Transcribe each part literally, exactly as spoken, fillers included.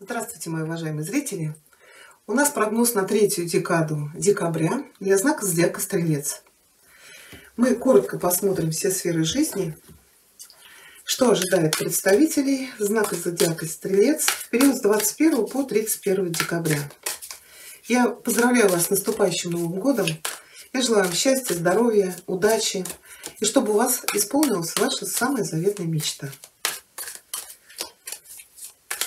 Здравствуйте, мои уважаемые зрители! У нас прогноз на третью декаду декабря для знака зодиака Стрелец. Мы коротко посмотрим все сферы жизни, что ожидает представителей знака зодиака Стрелец в период с двадцать первого по тридцать первое декабря. Я поздравляю вас с наступающим Новым годом. Я желаю вам счастья, здоровья, удачи и чтобы у вас исполнилась ваша самая заветная мечта.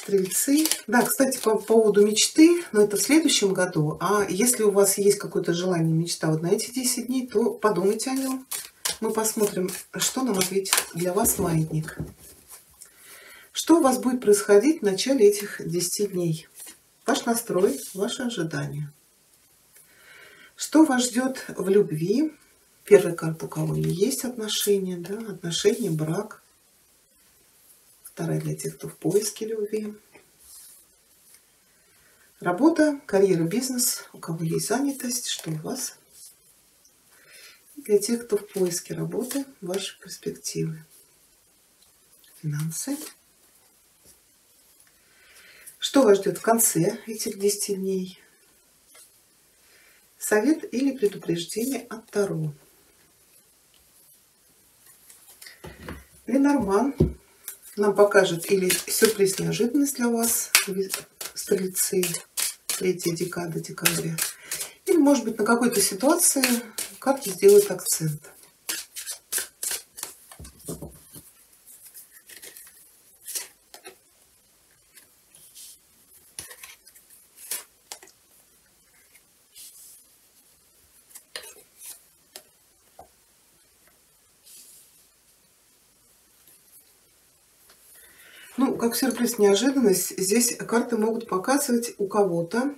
Стрельцы. Да, кстати, по поводу мечты, но это в следующем году. А если у вас есть какое-то желание, мечта вот на эти десять дней, то подумайте о нем. Мы посмотрим, что нам ответит для вас маятник. Что у вас будет происходить в начале этих десяти дней? Ваш настрой, ваши ожидания. Что вас ждет в любви? Первая карта у кого есть отношения, да, отношения, брак. Вторая для тех, кто в поиске любви. Работа, карьера, бизнес. У кого есть занятость, что у вас? И для тех, кто в поиске работы, ваши перспективы. Финансы. Что вас ждет в конце этих десяти дней? Совет или предупреждение от Таро. Ленорман нам покажет или сюрприз, неожиданность для вас, Стрельцы, третья декада декабря. Или, может быть, на какой-то ситуации карты сделают акцент. Ну, как сюрприз, неожиданность, здесь карты могут показывать у кого-то.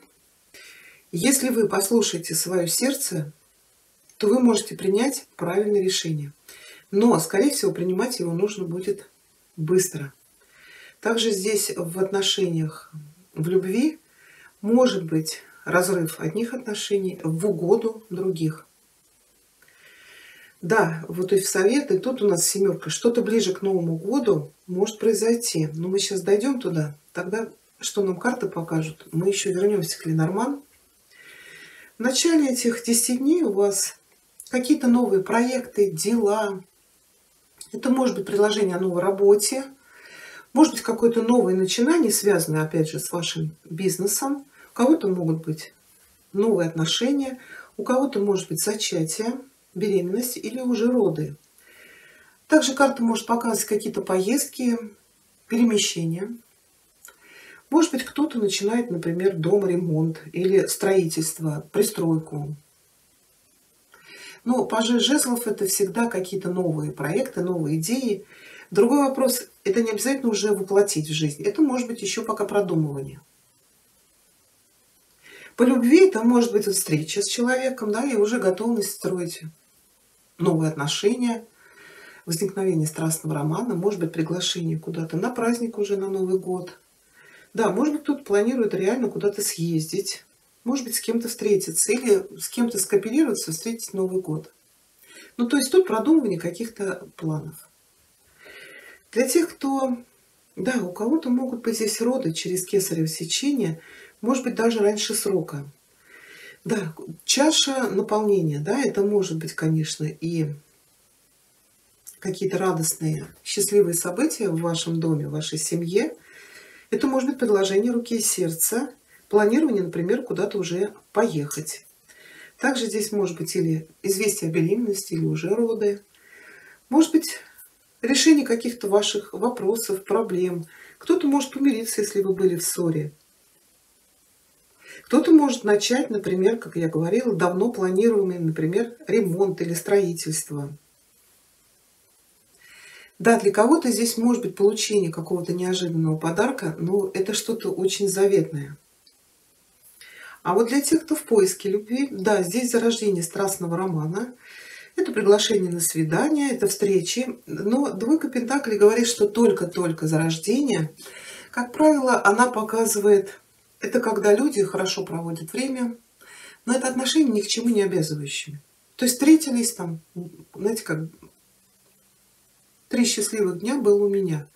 Если вы послушаете свое сердце, то вы можете принять правильное решение. Но, скорее всего, принимать его нужно будет быстро. Также здесь в отношениях, в любви, может быть разрыв одних отношений в угоду других. Да, вот и в советы, тут у нас семерка. Что-то ближе к Новому году может произойти. Но мы сейчас дойдем туда. Тогда что нам карты покажут? Мы еще вернемся к Ленорман. В начале этих десяти дней у вас какие-то новые проекты, дела. Это может быть предложение о новой работе. Может быть какое-то новое начинание, связанное опять же с вашим бизнесом. У кого-то могут быть новые отношения. У кого-то может быть зачатие, беременность или уже роды. Также карта может показывать какие-то поездки, перемещения. Может быть, кто-то начинает, например, дом, ремонт или строительство, пристройку. Но пажи жезлов — это всегда какие-то новые проекты, новые идеи. Другой вопрос — это не обязательно уже воплотить в жизнь. Это может быть еще пока продумывание. По любви это может быть встреча с человеком, да, и уже готовность строить новые отношения, возникновение страстного романа, может быть, приглашение куда-то на праздник уже на Новый год. Да, может быть, кто-то планирует реально куда-то съездить, может быть, с кем-то встретиться или с кем-то скооперироваться, встретить Новый год. Ну, то есть тут продумывание каких-то планов. Для тех, кто... Да, у кого-то могут быть здесь роды через кесарево сечение, может быть, даже раньше срока. Да, чаша наполнения, да, это может быть, конечно, и какие-то радостные, счастливые события в вашем доме, в вашей семье. Это может быть предложение руки и сердца, планирование, например, куда-то уже поехать. Также здесь может быть или известие о беременности, или уже роды. Может быть, решение каких-то ваших вопросов, проблем. Кто-то может помириться, если вы были в ссоре. Кто-то может начать, например, как я говорила, давно планируемый, например, ремонт или строительство. Да, для кого-то здесь может быть получение какого-то неожиданного подарка, но это что-то очень заветное. А вот для тех, кто в поиске любви, да, здесь зарождение страстного романа. Это приглашение на свидание, это встречи. Но двойка пентаклей говорит, что только-только зарождение. Как правило, она показывает... Это когда люди хорошо проводят время, но это отношения ни к чему не обязывающие. То есть встретились там, знаете, как три счастливых дня было у меня.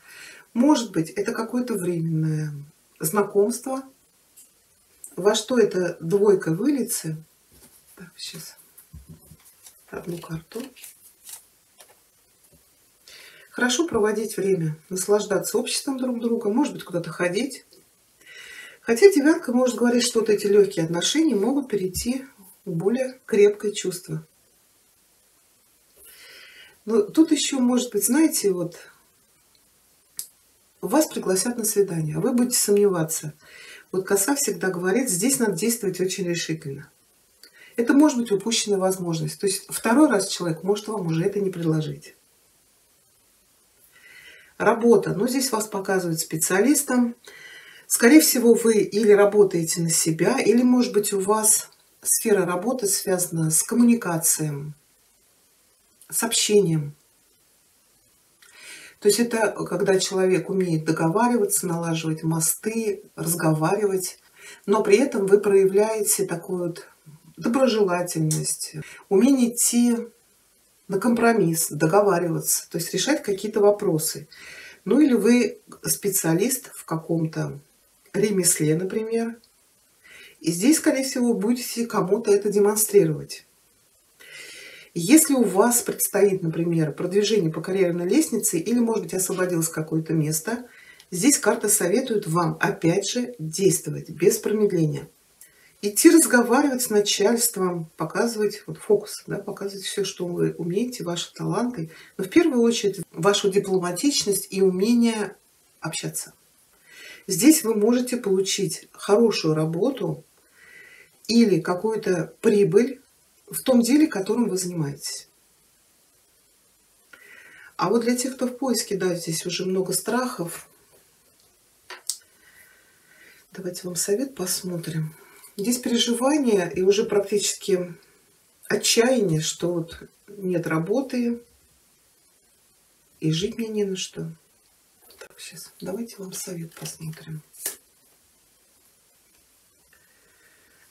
Может быть, это какое-то временное знакомство. Во что эта двойка выльется? Так, сейчас одну карту. Хорошо проводить время, наслаждаться обществом друг друга, может быть, куда-то ходить. Хотя девятка может говорить, что вот эти легкие отношения могут перейти в более крепкое чувство. Но тут еще, может быть, знаете, вот вас пригласят на свидание, а вы будете сомневаться. Вот коса всегда говорит, здесь надо действовать очень решительно. Это может быть упущенная возможность. То есть второй раз человек может вам уже это не предложить. Работа. Ну, здесь вас показывают специалистом. Скорее всего, вы или работаете на себя, или, может быть, у вас сфера работы связана с коммуникацией, с общением. То есть это когда человек умеет договариваться, налаживать мосты, разговаривать, но при этом вы проявляете такую вот доброжелательность, умение идти на компромисс, договариваться, то есть решать какие-то вопросы. Ну или вы специалист в каком-то ремесле, например, и здесь, скорее всего, будете кому-то это демонстрировать. Если у вас предстоит, например, продвижение по карьерной лестнице или, может быть, освободилось какое-то место, здесь карта советует вам, опять же, действовать без промедления. Идти разговаривать с начальством, показывать вот, фокус, да, показывать все, что вы умеете, ваши таланты, но в первую очередь вашу дипломатичность и умение общаться. Здесь вы можете получить хорошую работу или какую-то прибыль в том деле, которым вы занимаетесь. А вот для тех, кто в поиске, да, здесь уже много страхов. Давайте вам совет посмотрим. Здесь переживания и уже практически отчаяние, что вот нет работы и жить мне не на что. Так, сейчас давайте вам совет посмотрим.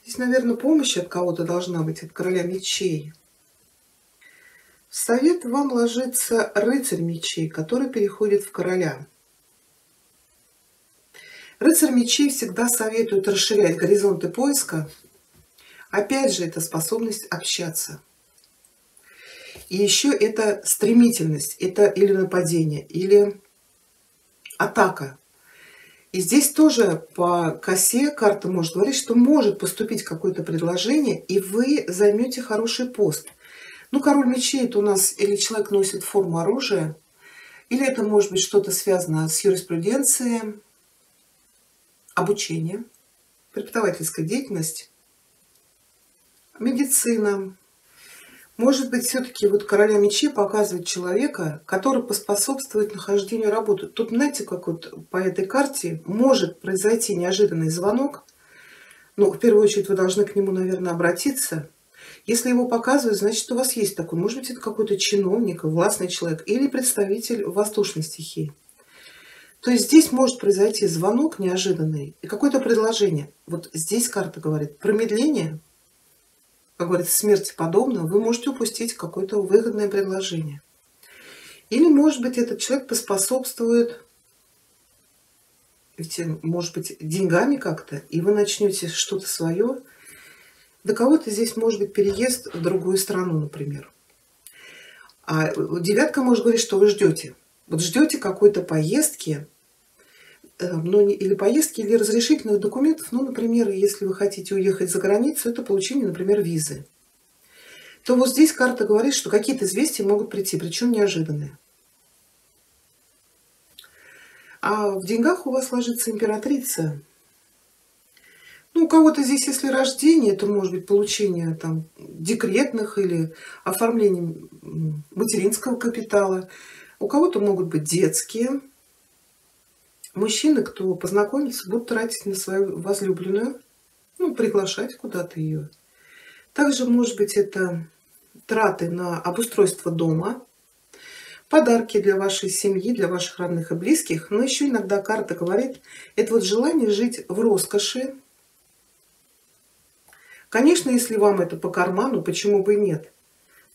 Здесь, наверное, помощь от кого-то должна быть, от короля мечей. В совет вам ложится рыцарь мечей, который переходит в короля. Рыцарь мечей всегда советует расширять горизонты поиска. Опять же, это способность общаться. И еще это стремительность, это или нападение, или атака. И здесь тоже по косе карта может говорить, что может поступить какое-то предложение, и вы займете хороший пост. Ну, король мечей — это у нас или человек носит форму оружия, или это может быть что-то связано с юриспруденцией, обучением, преподавательская деятельность, медицина. Может быть, все-таки вот короля мечей показывает человека, который поспособствует нахождению работы. Тут, знаете, как вот по этой карте может произойти неожиданный звонок, но в первую очередь вы должны к нему, наверное, обратиться. Если его показывают, значит, у вас есть такой. Может быть, это какой-то чиновник, властный человек или представитель воздушной стихии. То есть здесь может произойти звонок неожиданный и какое-то предложение. Вот здесь карта говорит промедление. Как говорится, смерти подобно, вы можете упустить какое-то выгодное предложение. Или, может быть, этот человек поспособствует, ведь, может быть, деньгами как-то, и вы начнете что-то свое. До кого-то здесь может быть переезд в другую страну, например. А девятка может говорить, что вы ждете. Вот ждете какой-то поездки, ну, или поездки, или разрешительных документов. Ну, например, если вы хотите уехать за границу, это получение, например, визы. То вот здесь карта говорит, что какие-то известия могут прийти, причем неожиданные. А в деньгах у вас ложится императрица. Ну, у кого-то здесь, если рождение, это может быть получение там декретных или оформление материнского капитала. У кого-то могут быть детские. Мужчины, кто познакомится, будут тратить на свою возлюбленную, ну, приглашать куда-то ее. Также, может быть, это траты на обустройство дома, подарки для вашей семьи, для ваших родных и близких. Но еще иногда карта говорит, это вот желание жить в роскоши. Конечно, если вам это по карману, почему бы и нет.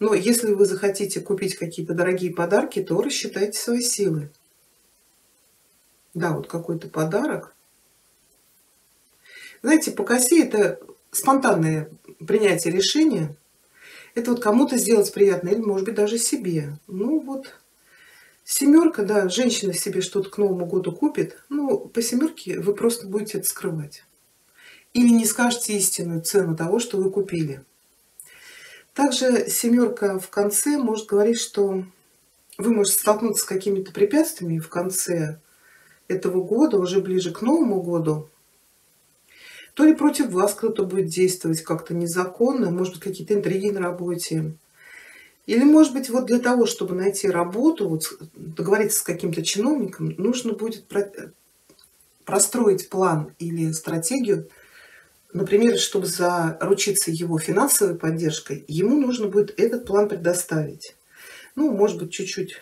Но если вы захотите купить какие-то дорогие подарки, то рассчитайте свои силы. Да, вот какой-то подарок. Знаете, по косе это спонтанное принятие решения. Это вот кому-то сделать приятно, или, может быть, даже себе. Ну вот, семерка, да, женщина себе что-то к Новому году купит. Ну, по семерке вы просто будете это скрывать. Или не скажете истинную цену того, что вы купили. Также семерка в конце может говорить, что вы можете столкнуться с какими-то препятствиями в конце этого года, уже ближе к Новому году. То ли против вас кто-то будет действовать как-то незаконно, может быть, какие-то интриги на работе. Или, может быть, вот для того, чтобы найти работу, вот договориться с каким-то чиновником, нужно будет простроить план или стратегию. Например, чтобы заручиться его финансовой поддержкой, ему нужно будет этот план предоставить. Ну, может быть, чуть-чуть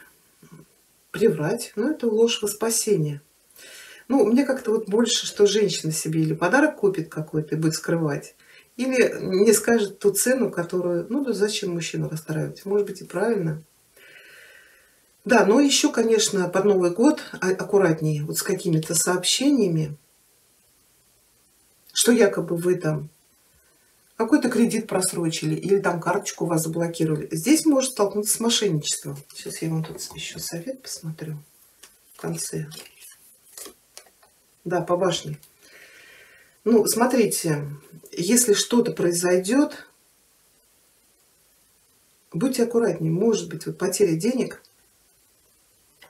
приврать, но это ложь во спасение. Ну, мне как-то вот больше, что женщина себе или подарок купит какой-то и будет скрывать, или не скажет ту цену, которую... Ну, да зачем мужчину расстраивать? Может быть, и правильно. Да, но еще, конечно, под Новый год аккуратнее вот с какими-то сообщениями, что якобы вы там какой-то кредит просрочили или там карточку у вас заблокировали. Здесь может столкнуться с мошенничеством. Сейчас я вам тут еще совет посмотрю в конце. Да, по башне. Ну, смотрите, если что-то произойдет, будьте аккуратнее. Может быть, вот потеря денег.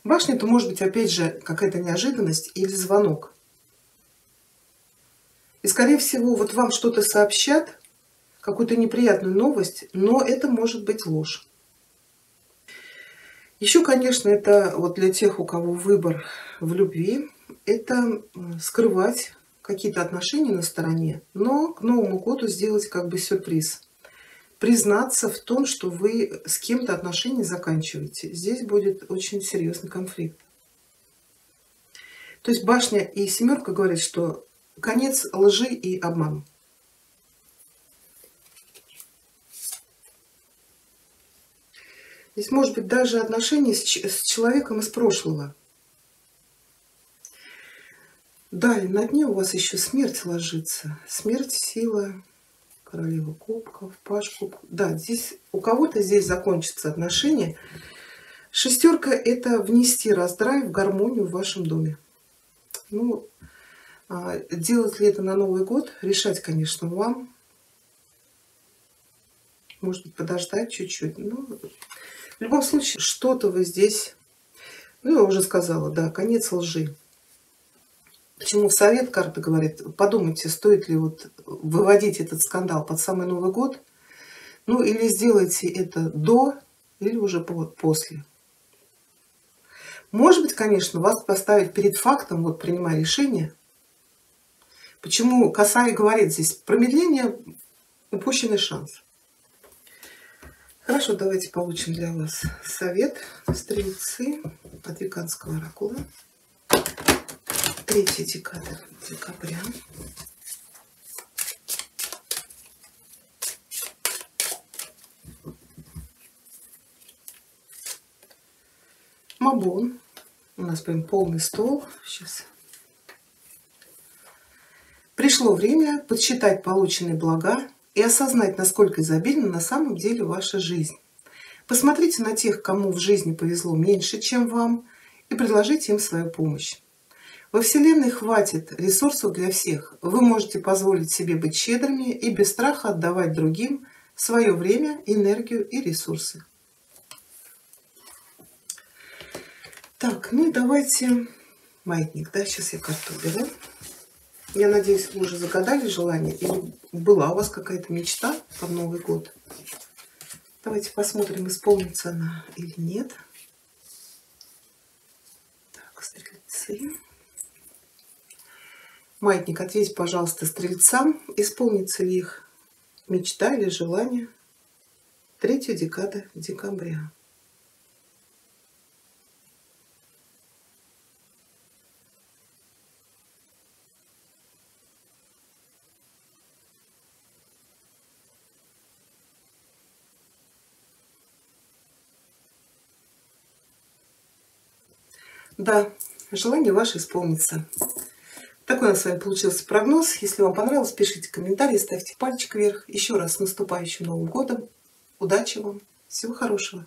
Башня, это может быть, опять же, какая-то неожиданность или звонок. И, скорее всего, вот вам что-то сообщат, какую-то неприятную новость, но это может быть ложь. Еще, конечно, это вот для тех, у кого выбор в любви, это скрывать какие-то отношения на стороне, но к Новому году сделать как бы сюрприз. Признаться в том, что вы с кем-то отношения заканчиваете. Здесь будет очень серьезный конфликт. То есть башня и семерка говорят, что конец лжи и обман. Здесь может быть даже отношения с, с человеком из прошлого. Далее на дне у вас еще смерть ложится. Смерть, сила, королева кубков, паж кубков. Да, здесь у кого-то здесь закончатся отношения. Шестерка — это внести раздрай в гармонию в вашем доме. Ну, делать ли это на Новый год, решать, конечно, вам. Может быть, подождать чуть-чуть. Но в любом случае, что-то вы здесь... Ну, я уже сказала, да, конец лжи. Почему в совет карта говорит, подумайте, стоит ли вот выводить этот скандал под самый Новый год. Ну, или сделайте это до, или уже после. Может быть, конечно, вас поставить перед фактом, вот принимая решение... Почему коса и говорит здесь? Промедление, упущенный шанс. Хорошо, давайте получим для вас совет. Стрельцы от Веканского оракула. третьего декабря. Мабон. У нас прям полный стол. Сейчас... Пришло время подсчитать полученные блага и осознать, насколько изобильна на самом деле ваша жизнь. Посмотрите на тех, кому в жизни повезло меньше, чем вам, и предложите им свою помощь. Во Вселенной хватит ресурсов для всех. Вы можете позволить себе быть щедрыми и без страха отдавать другим свое время, энергию и ресурсы. Так, ну и давайте маятник. Да, сейчас я карту уберу. Я надеюсь, вы уже загадали желание или была у вас какая-то мечта под Новый год. Давайте посмотрим, исполнится она или нет. Так, стрельцы. Маятник, ответь, пожалуйста, стрельцам, исполнится ли их мечта или желание третьего декабря. Да, желание ваше исполнится. Такой у нас с вами получился прогноз. Если вам понравилось, пишите комментарии, ставьте пальчик вверх. Еще раз с наступающим Новым годом. Удачи вам. Всего хорошего.